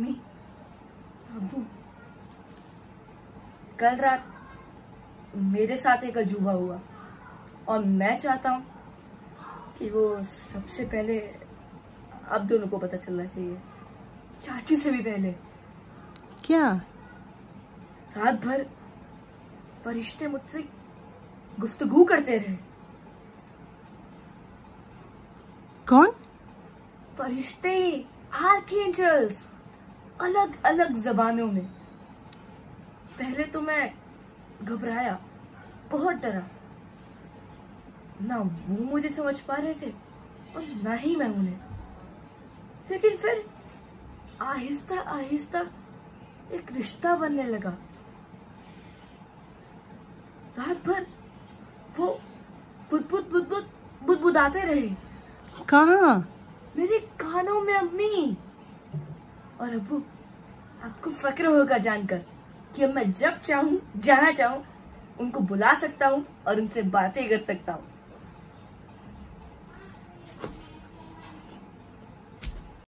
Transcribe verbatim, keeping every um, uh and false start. Mummy Abu, कल रात मेरे साथ एक अजूबा हुआ और मैं चाहता हूँ कि वो सबसे पहले आप दोनों को पता चलना चाहिए, चाचू से भी पहले। क्या? रात भर फरिश्ते मुझसे गुफ्तगू करते रहे। कौन? फरिश्ते, आर्कएंजल्स, अलग अलग जबानों में। पहले तो मैं घबराया, बहुत डरा। ना वो मुझे समझ पा रहे थे और ना ही मैं उन्हें। लेकिन फिर आहिस्ता आहिस्ता एक रिश्ता बनने लगा। रात भर वो बुदबुद बुदबुद बुदबुदाते रहे। कहाँ? मेरे कानों में अम्मी। और अबू, आपको फक्र होगा जानकर कि अब मैं जब चाहूँ, जहाँ चाहूँ, उनको बुला सकता हूँ और उनसे बातें कर सकता हूँ।